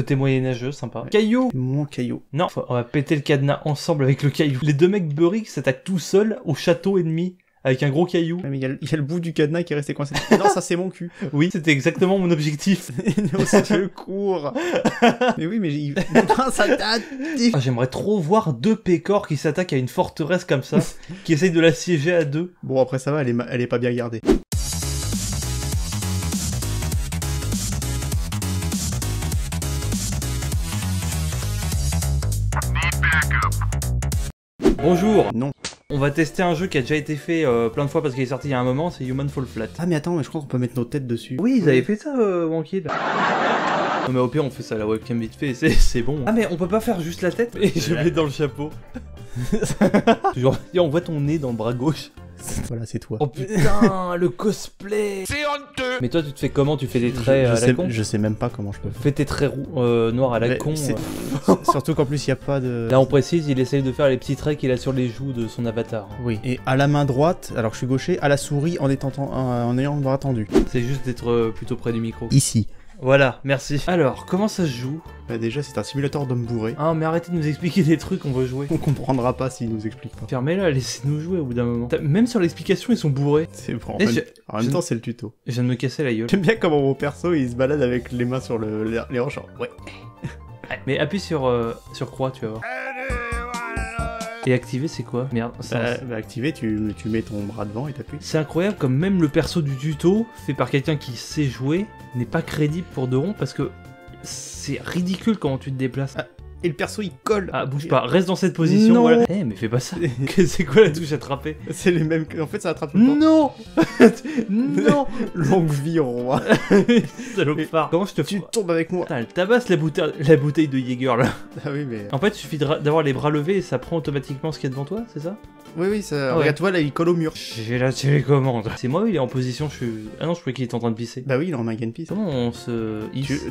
côté moyenâgeux, sympa. Ouais. Caillou. Mon caillou. Non, on va péter le cadenas ensemble avec le caillou. Les deux mecs beurrés qui s'attaquent tout seuls au château ennemi. Avec un gros caillou. Ouais, mais il y a le bout du cadenas qui est resté coincé. Non, ça c'est mon cul. Oui, c'était exactement mon objectif. Non, c'était le cours. Mais oui, mais j'aimerais trop voir deux pécores qui s'attaquent à une forteresse comme ça, qui essayent de la siéger à deux. Bon, après ça va, elle est pas bien gardée. Bonjour. Non. On va tester un jeu qui a déjà été fait plein de fois parce qu'il est sorti il y a un moment, c'est Human Fall Flat. Ah mais attends, mais je crois qu'on peut mettre nos têtes dessus. Oui, ils avaient fait ça, Wanky, là. Non mais au pire, on fait ça à la webcam vite fait, c'est bon. Ah mais on peut pas faire juste la tête. Et je mets dans le chapeau. Genre, on voit ton nez dans le bras gauche. Voilà, c'est toi. Oh putain, le cosplay. C'est honteux. Mais toi, tu te fais comment? Tu fais des traits à la con? Je sais même pas comment je peux faire. Fais tes traits noirs à la con. Surtout qu'en plus, il n'y a pas de... Là, on précise, il essaye de faire les petits traits qu'il a sur les joues de son avatar. Oui, et à la main droite, alors que je suis gaucher, à la souris en ayant le bras tendu. C'est juste d'être plutôt près du micro. Ici. Voilà, merci. Alors, comment ça se joue? Bah déjà, c'est un simulateur d'homme bourré. Ah, mais arrêtez de nous expliquer des trucs, on veut jouer. On comprendra pas s'ils nous expliquent pas. Fermez-la, laissez-nous jouer au bout d'un moment. Même sur l'explication, ils sont bourrés. C'est bon, en même temps, c'est le tuto. Je viens de me casser la gueule. J'aime bien comment mon perso, il se balade avec les mains sur les hanches. Ouais. Mais appuie sur croix, tu vas voir. Et activer, c'est quoi? Merde. Activer, tu mets ton bras devant et t'appuies. C'est incroyable comme même le perso du tuto, fait par quelqu'un qui sait jouer, n'est pas crédible pour de rond parce que c'est ridicule comment tu te déplaces. Ah, et le perso il colle. Ah, bouge pas, reste dans cette position. Non. Voilà. Eh, hey, mais fais pas ça. C'est quoi la touche attrapée? C'est les mêmes. En fait, ça attrape tout le temps. Non. Non. Longue vie, roi. Salopard. Comment je te fous? Tu tombes avec moi. Putain, elle tabasse la bouteille de Jäger là. Ah oui, mais. En fait, il suffit d'avoir les bras levés et ça prend automatiquement ce qu'il y a devant toi, c'est ça? Oui, oui, ça. Ah ouais. Regarde, toi là, il colle au mur. J'ai la télécommande. C'est moi, il est en position. Je suis. Ah non, je crois qu'il est en train de pisser. Bah oui, il est en main pisse. Comment on se.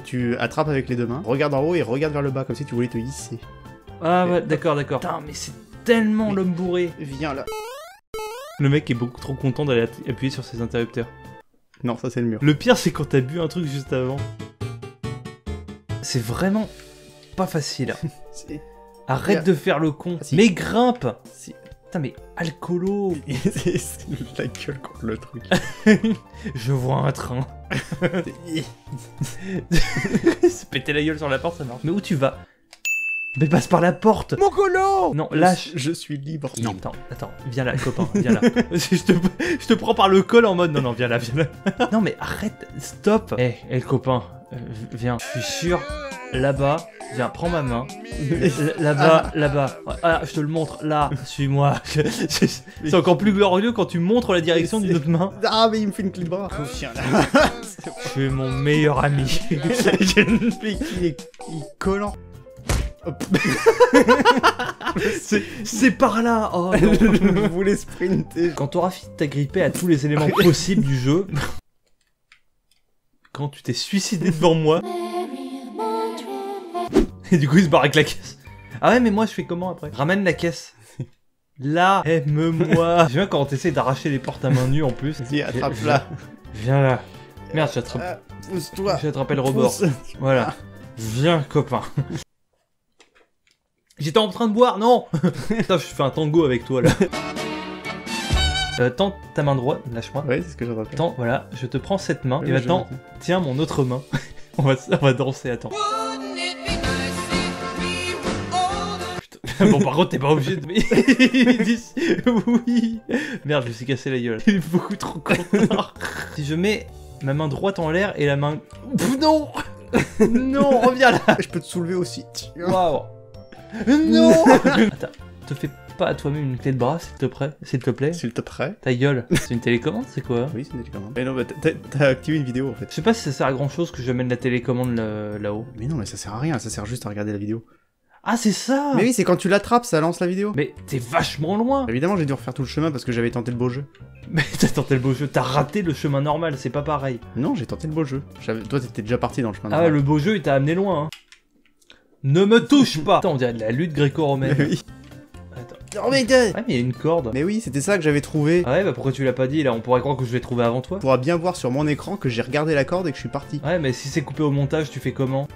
Tu attrapes avec les deux mains, regarde en haut et regarde vers le bas comme si tu voulais te hisser. Ah ouais, d'accord, d'accord. Putain, mais c'est tellement l'homme bourré. Viens là. Le mec est beaucoup trop content d'aller appuyer sur ses interrupteurs. Non, ça c'est le mur. Le pire, c'est quand t'as bu un truc juste avant. C'est vraiment pas facile. Arrête de faire le con. Si. Mais grimpe. Si. Putain, mais alcoolo. C'est la gueule contre le truc. Je vois un train. Se péter la gueule sur la porte, ça marche. Mais où tu vas? Mais passe par la porte. Mon colo. Non, lâche. Je suis libre. Non, attends, viens là, copain, viens là. Je te prends par le col en mode, non, viens là, viens là. Non, mais arrête, stop. Eh, copain, viens, je suis sûr, là-bas, viens, prends ma main. Là-bas, là-bas, ah, je te le montre, là, suis-moi. C'est encore plus glorieux quand tu montres la direction d'une autre main. Ah, mais il me fait une clé de bras. Je suis mon meilleur ami. Il est collant. C'est par là. Oh, non. Je voulais sprinter. Quand t'auras fini de t'agripper à tous les éléments possibles du jeu, quand tu t'es suicidé devant moi, et du coup il se barre avec la caisse. Ah ouais, mais moi je fais comment après? Ramène la caisse. Là, aime-moi. J'aime quand t'essayes d'arracher les portes à main nue en plus. Dis, attrape-la. Viens là. Merde, j'attrape. Pousse-toi. J'attrapais le rebord. Voilà. Viens, copain. J'étais en train de boire, non. Putain, je fais un tango avec toi, là. Tends ta main droite, lâche-moi. Oui, c'est ce que j'aurais fait. Attends, voilà, je te prends cette main, oui, et maintenant, tiens mon autre main. on va danser, attends. Putain, bon, par contre, t'es pas obligé de... Oui. Merde, je me suis cassé la gueule. Il est beaucoup trop content. Si je mets ma main droite en l'air et la main... Non. Non, reviens là. Je peux te soulever aussi. Waouh. Non. Attends, te fais pas à toi-même une clé de bras, s'il te plaît. S'il te plaît. S'il te plaît. Ta gueule. C'est une télécommande, c'est quoi? Oui, c'est une télécommande. Mais non, bah, t'as activé une vidéo en fait. Je sais pas si ça sert à grand chose que j'amène la télécommande là-haut. Mais non, mais ça sert à rien, ça sert juste à regarder la vidéo. Ah, c'est ça! Mais oui, c'est quand tu l'attrapes, ça lance la vidéo. Mais t'es vachement loin! Évidemment, j'ai dû refaire tout le chemin parce que j'avais tenté le beau jeu. Mais t'as tenté le beau jeu, t'as raté le chemin normal, c'est pas pareil. Non, j'ai tenté le beau jeu. Toi, t'étais déjà parti dans le chemin normal. Ah, le beau jeu, il t'a amené loin, hein. Ne me touche pas! Attends, on dirait de la lutte gréco-romaine. Oui. Attends. Non mais ah, mais il y a une corde. Mais oui, c'était ça que j'avais trouvé. Ah ouais, bah pourquoi tu l'as pas dit là? On pourrait croire que je l'ai trouvé avant toi. On pourra bien voir sur mon écran que j'ai regardé la corde et que je suis parti. Ouais, mais si c'est coupé au montage, tu fais comment?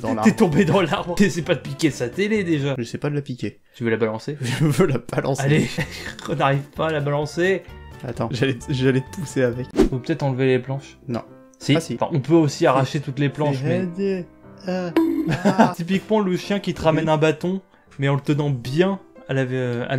dans l'arbre. T'es tombé dans l'arbre. T'essaies pas de piquer sa télé déjà. Je sais pas de la piquer. Tu veux la balancer? Je veux la balancer. Allez, on n'arrive pas à la balancer. Attends, j'allais te pousser avec. Faut peut-être enlever les planches. Non. Si, ah, si. Enfin, on peut aussi arracher toutes les planches. Mais... typiquement le chien qui te ramène un bâton, mais en le tenant bien à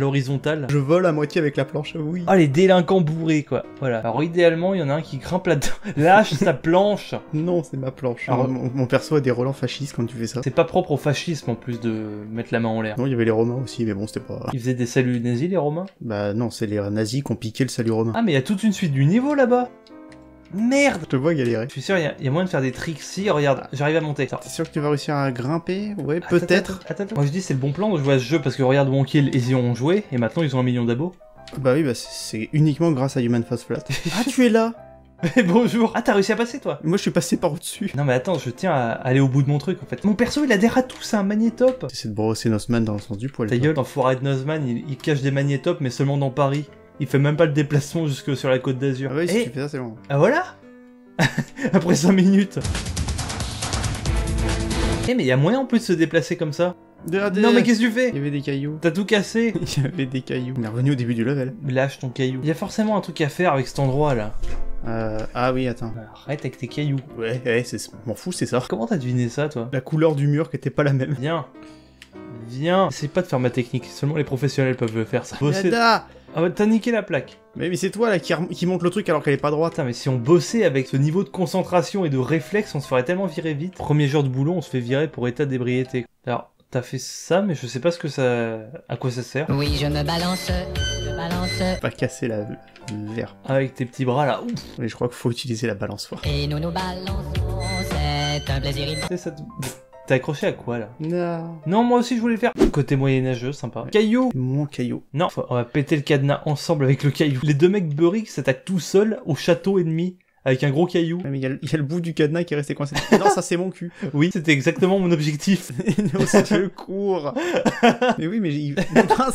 l'horizontale. Je vole à moitié avec la planche, oui. Ah, les délinquants bourrés, quoi. Voilà. Alors, idéalement, il y en a un qui grimpe là-dedans. Lâche sa planche. Non, c'est ma planche. Alors, mon perso a des relents fascistes quand tu fais ça. C'est pas propre au fascisme, en plus, de mettre la main en l'air. Non, il y avait les Romains aussi, mais bon, c'était pas... Ils faisaient des saluts nazis, les Romains? Bah non, c'est les nazis qui ont piqué le salut romain. Ah, mais il y a toute une suite du niveau, là-bas. Merde! Je te vois galérer. Je suis sûr, il y a moyen de faire des tricks. Si, regarde, j'arrive à monter. T'es sûr que tu vas réussir à grimper? Ouais, peut-être. Moi je dis c'est le bon plan de jouer à ce jeu parce que regarde où on kill, ils y ont joué et maintenant ils ont 1 million d'abos. Bah oui, bah c'est uniquement grâce à Human Fall Flat. Ah, tu es là! Mais bonjour! Ah, t'as réussi à passer toi? Moi je suis passé par au-dessus. Non mais attends, je tiens à aller au bout de mon truc en fait. Mon perso il a des ratous, à un magnétope! C'est de brosser Nosman dans le sens du poil. Ta gueule, l'enfoiré de Nosman, il cache des magnétopes mais seulement dans Paris. Il fait même pas le déplacement jusque sur la côte d'Azur. Ah oui, si tu fais ça, c'est bon. Ah voilà. Après 5 minutes. Eh mais il y a moyen en plus de se déplacer comme ça. Non mais qu'est-ce que tu fais? Il y avait des cailloux. T'as tout cassé. Il y avait des cailloux. On est revenu au début du level. Lâche ton caillou. Il y a forcément un truc à faire avec cet endroit là. Ah oui, attends. Arrête avec tes cailloux. Ouais, ouais, m'en fous, c'est ça. Comment t'as deviné ça toi? La couleur du mur qui était pas la même. Viens. Viens. Essaye pas de faire ma technique, seulement les professionnels peuvent le faire ça. Yada. Ah bah t'as niqué la plaque. Mais c'est toi là qui monte le truc alors qu'elle est pas droite. Putain, mais si on bossait avec ce niveau de concentration et de réflexe, on se ferait tellement virer vite. Premier jour de boulot, on se fait virer pour état d'ébriété. Alors, t'as fait ça, mais je sais pas ce que ça... à quoi ça sert. Oui, je me balance, je balance. Pas casser la... verre. Avec tes petits bras là, ouf. Mais je crois qu'il faut utiliser la balançoire. Et nous nous balançons, c'est un plaisir. C'est ça... T'es accroché à quoi là? Non. Non, moi aussi je voulais le faire. Côté moyenâgeux, sympa. Ouais. Caillou. Mon caillou. Non, on va péter le cadenas ensemble avec le caillou. Les deux mecs beurrés s'attaquent tout seuls au château ennemi avec un gros caillou. Ouais, mais il y a le bout du cadenas qui est resté coincé. Non, ça c'est mon cul. Oui, c'était exactement mon objectif. Non, c'est le cours. Mais oui, mais il... Ah,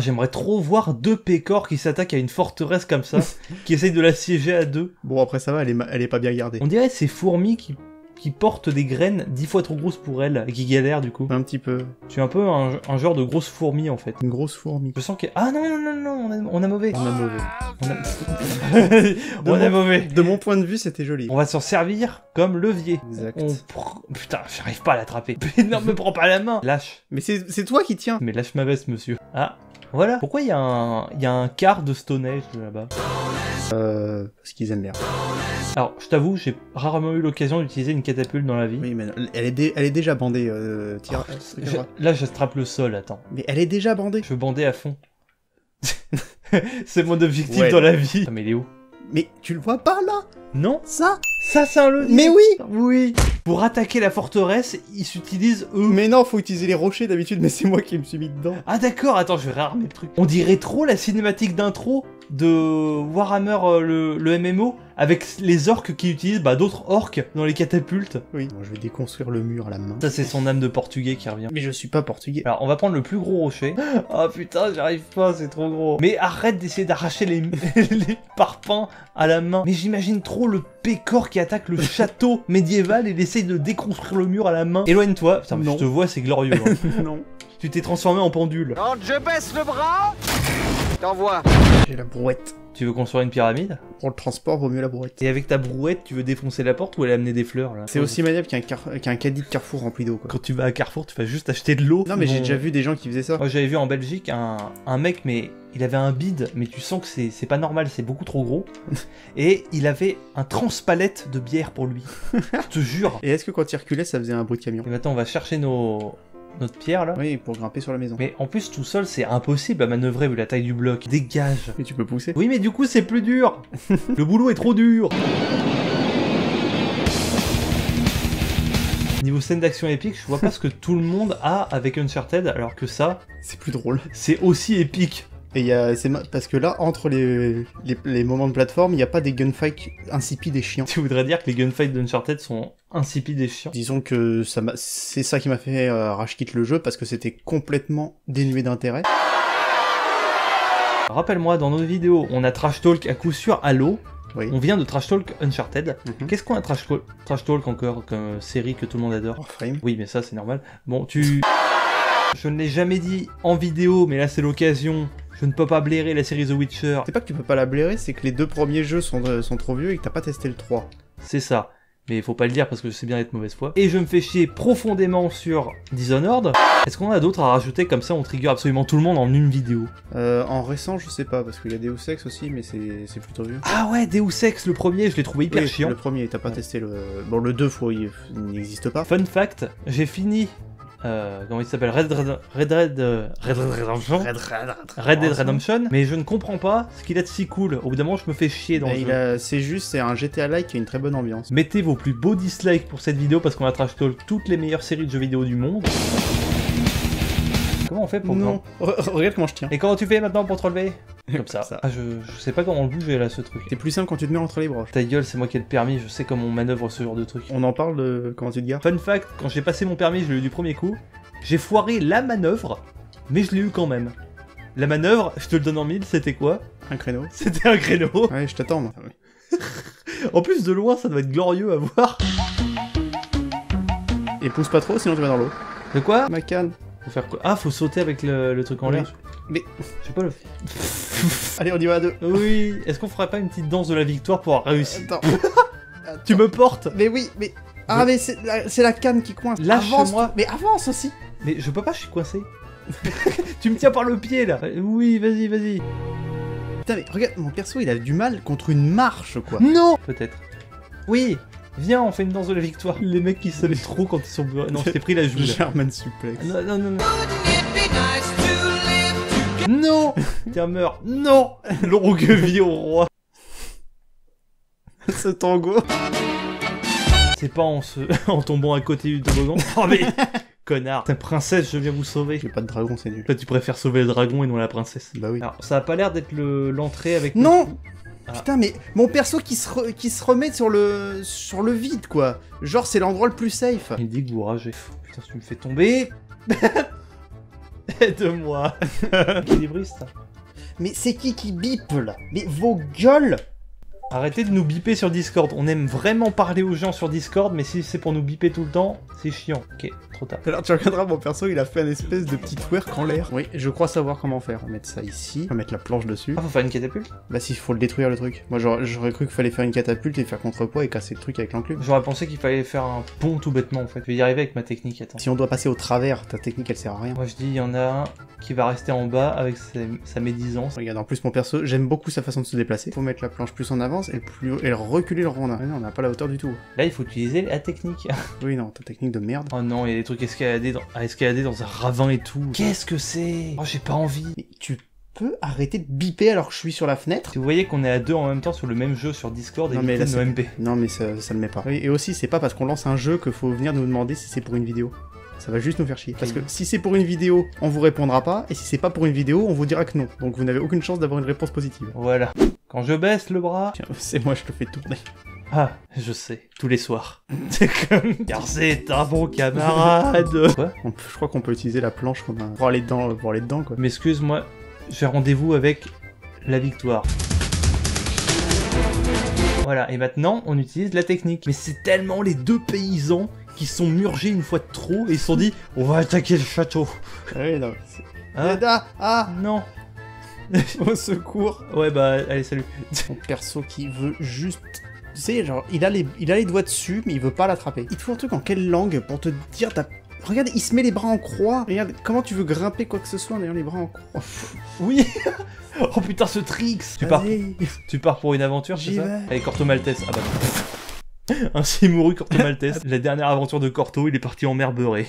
j'aimerais trop voir deux pécores qui s'attaquent à une forteresse comme ça, qui essayent de la siéger à deux. Bon, après ça va, elle est pas bien gardée. On dirait ces fourmis qui porte des graines 10 fois trop grosses pour elle, et qui galère du coup. Un petit peu. Tu es un peu un genre de grosse fourmi en fait. Une grosse fourmi. Je sens que... Ah non, non, non, non, on a mauvais. On a mauvais. On a mauvais. De mon point de vue, c'était joli. On va s'en servir comme levier. Exact. Putain, j'arrive pas à l'attraper. Non, me prends pas la main. Lâche. Mais c'est toi qui tiens. Mais lâche ma veste, monsieur. Ah, voilà. Pourquoi il y a un quart de Stonehenge là-bas? Parce qu'ils aiment bien. Alors, je t'avoue, j'ai rarement eu l'occasion d'utiliser une catapulte dans la vie. Oui, mais non, elle est déjà bandée, tire. Oh, là, je strappe le sol, attends. Mais elle est déjà bandée. Je bandais à fond. C'est mon objectif dans la vie. Ah, mais il est où? Mais tu le vois pas, là? Non. Ça c'est un levier. Mais oui. Oui. Pour attaquer la forteresse, ils s'utilisent eux. Mais non, faut utiliser les rochers d'habitude, mais c'est moi qui me suis mis dedans. Ah d'accord, attends, je vais réarmer le truc. On dirait trop la cinématique d'intro de Warhammer, le MMO, avec les orques qui utilisent d'autres orques dans les catapultes. Oui. Bon, je vais déconstruire le mur à la main. Ça, c'est son âme de portugais qui revient. Mais je suis pas portugais. Alors, on va prendre le plus gros rocher. Oh putain, j'arrive pas, c'est trop gros. Mais arrête d'essayer d'arracher les... les parpaings à la main. Mais j'imagine trop le pécor qui attaque le château médiéval et essaye de déconstruire le mur à la main. Éloigne-toi. Putain, mais je te vois, c'est glorieux. Hein. Non. Tu t'es transformé en pendule. Quand je baisse le bras, t'envoies. J'ai la brouette. Tu veux construire une pyramide? Pour le transport, vaut mieux la brouette. Et avec ta brouette, tu veux défoncer la porte ou elle a amené des fleurs là? C'est aussi maniable qu'un caddie de Carrefour rempli d'eau. Quand tu vas à Carrefour, tu vas juste acheter de l'eau. Non mais j'ai déjà vu des gens qui faisaient ça. Moi j'avais vu en Belgique un mec, mais il avait un bide, mais tu sens que c'est pas normal, c'est beaucoup trop gros. Et il avait un transpalette de bière pour lui. Je te jure. Et est-ce que quand il reculait, ça faisait un bruit de camion? Et maintenant, on va chercher notre pierre là. Oui, pour grimper sur la maison. Mais en plus tout seul c'est impossible à manœuvrer vu la taille du bloc. Dégage. Mais tu peux pousser. Oui mais du coup c'est plus dur. Le boulot est trop dur. Niveau scène d'action épique, je vois pas ce que tout le monde a avec Uncharted alors que ça... C'est plus drôle. C'est aussi épique. Et parce que là, entre les moments de plateforme, il n'y a pas des gunfights insipides et chiants. Tu voudrais dire que les gunfights d'Uncharted sont insipides et chiants? Disons que c'est ça qui m'a fait rage-quitte le jeu, parce que c'était complètement dénué d'intérêt. Rappelle-moi, dans nos vidéos, on a trash talk à coup sûr à l'eau, Oui. On vient de Trash Talk Uncharted. Qu'est-ce qu'on a Trash Talk encore comme série que tout le monde adore? Warframe. Oui, mais ça c'est normal. Bon, tu... Je ne l'ai jamais dit en vidéo, mais là c'est l'occasion. Je ne peux pas blairer la série The Witcher. C'est pas que tu peux pas la blairer, c'est que les deux premiers jeux sont trop vieux et que t'as pas testé le 3. C'est ça. Mais faut pas le dire parce que je sais bien être mauvaise foi. Et je me fais chier profondément sur Dishonored. Est-ce qu'on a d'autres à rajouter comme ça on trigger absolument tout le monde en une vidéo? En récent je sais pas, parce qu'il y a Deus Ex aussi mais c'est plutôt vieux. Ah ouais, Deus Ex le premier je l'ai trouvé hyper chiant. Le premier, t'as pas testé le... Bon le 2 il n'existe pas. Fun fact, j'ai fini... comment il s'appelle, Red Dead Redemption. Mais je ne comprends pas ce qu'il a de si cool. Au bout d'un moment, je me fais chier dans le jeu. C'est juste, c'est un GTA-like qui a une très bonne ambiance. Mettez vos plus beaux dislikes pour cette vidéo parce qu'on va trash talk toutes les meilleures séries de jeux vidéo du monde. Comment on fait pour... Non, regarde comment je tiens. Et comment tu fais maintenant pour te relever? Comme ça. Ah, je sais pas comment le bouger là, ce truc. C'est plus simple quand tu te mets entre les bras. Ta gueule, c'est moi qui ai le permis, je sais comment on manœuvre ce genre de truc. On en parle de comment tu te gardes. Fun fact, quand j'ai passé mon permis, je l'ai eu du premier coup. J'ai foiré la manœuvre, mais je l'ai eu quand même. La manœuvre, je te le donne en mille, c'était quoi? Un créneau. C'était un créneau. Ouais, je t'attends moi. En plus, de loin, ça doit être glorieux à voir. Et pousse pas trop, sinon tu vas dans l'eau. De quoi? Ma canne. Faut faire quoi? Ah, faut sauter avec le truc en l'air. Mais je sais pas le faire. Allez, on y va à deux. Oui, est-ce qu'on ferait pas une petite danse de la victoire pour avoir réussi? Attends. Attends. Tu me portes? Mais oui, mais... Ah, mais c'est la canne qui coince. Avance-moi. Mais avance aussi. Mais je peux pas, je suis coincé. Tu me tiens par le pied, là. Oui, vas-y, vas-y. Putain, mais regarde, mon perso, il a du mal contre une marche, quoi. Non. Peut-être. Oui. Viens, on fait une danse de la victoire. Les mecs qui se lèvent trop quand ils sont... Non, je t'ai pris la joue. German suplex. Non, non, non, non. Non. Tiens, meurs. Non. Longue vie au roi. Ce tango. C'est pas en tombant à côté du toboggan. Oh mais... Connard. Ta princesse, je viens vous sauver. J'ai pas de dragon, c'est nul. Toi, tu préfères sauver le dragon et non la princesse. Bah oui. Alors, ça a pas l'air d'être l'entrée avec... Non le... Ah. Putain, mais mon perso qui se remet sur le vide, quoi. Genre, c'est l'endroit le plus safe. Il dit que vous ragez. Putain, tu me fais tomber. Aide-moi. Équilibriste. Mais c'est qui bip, là? Mais vos gueules. Arrêtez de nous biper sur Discord. On aime vraiment parler aux gens sur Discord, mais si c'est pour nous biper tout le temps, c'est chiant. Ok, trop tard. Alors, tu regarderas, mon perso, il a fait un espèce de petit twerk en l'air. Oui, je crois savoir comment faire. On va mettre ça ici, on va mettre la planche dessus. Ah, faut faire une catapulte? Bah si, faut le détruire, le truc. Moi, j'aurais cru qu'il fallait faire une catapulte et faire contrepoids et casser le truc avec l'enclume. J'aurais pensé qu'il fallait faire un pont tout bêtement, en fait. Je vais y arriver avec ma technique, attends. Si on doit passer au travers, ta technique, elle sert à rien. Moi, je dis, il y en a un qui va rester en bas avec sa médisance. Regarde, en plus, mon perso, j'aime beaucoup sa façon de se déplacer. Faut mettre la planche plus en avant. Et reculer le rondin. Mais non, on n'a pas la hauteur du tout. Là, il faut utiliser la technique. Oui, non, ta technique de merde. Oh non, il y a des trucs à escalader dans un ravin et tout. Qu'est-ce que c'est? Oh, j'ai pas envie. Mais tu peux arrêter de biper alors que je suis sur la fenêtre? Vous voyez qu'on est à deux en même temps sur le même jeu sur Discord et non, mais là, nos MP. Non, mais ça ne met pas. Oui, et aussi, c'est pas parce qu'on lance un jeu que faut venir nous demander si c'est pour une vidéo. Ça va juste nous faire chier. Parce que si c'est pour une vidéo, on vous répondra pas. Et si c'est pas pour une vidéo, on vous dira que non. Donc vous n'avez aucune chance d'avoir une réponse positive. Voilà. Quand je baisse le bras... Tiens, c'est moi, je te fais tourner. Ah, je sais. Tous les soirs. C'est comme... Car c'est un bon camarade. Quoi? Je crois qu'on peut utiliser la planche comme un... pour aller dedans, quoi. Mais excuse-moi, j'ai rendez-vous avec la victoire. Voilà, et maintenant, on utilise la technique. Mais c'est tellement les deux paysans qui sont murgés une fois de trop et ils se sont dit, on va attaquer le château. Oui, non. Ah, ah, non. Au secours. Ouais bah allez salut. Mon perso qui veut juste... Tu sais genre il a les doigts dessus mais il veut pas l'attraper. Il te faut un truc en quelle langue pour te dire ta... Regarde il se met les bras en croix. Regarde comment tu veux grimper quoi que ce soit en ayant les bras en croix. Oui. Oh putain ce tricks. Tu pars pour une aventure c'est ça? Allez Corto Maltès. Ah bah... Ainsi mourut Corto Maltès. La dernière aventure de Corto il est parti en mer beurrée.